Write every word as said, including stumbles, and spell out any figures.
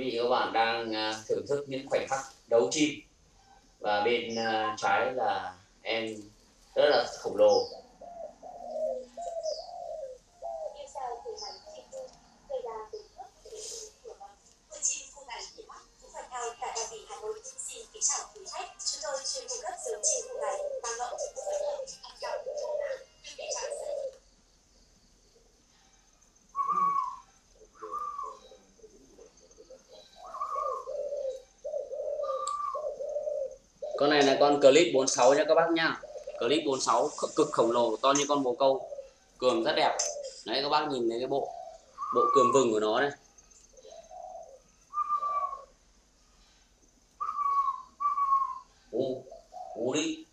Quý vị các bạn đang thưởng thức những khoảnh khắc đấu chim. Và bên trái là em rất là khổng lồ. Con này là con clip bốn sáu nha các bác nha. Clip bốn sáu cực khổng lồ, to như con bồ câu. Cườm rất đẹp. Đấy các bác nhìn thấy cái bộ bộ cườm vừng của nó này. Ú, ú đi.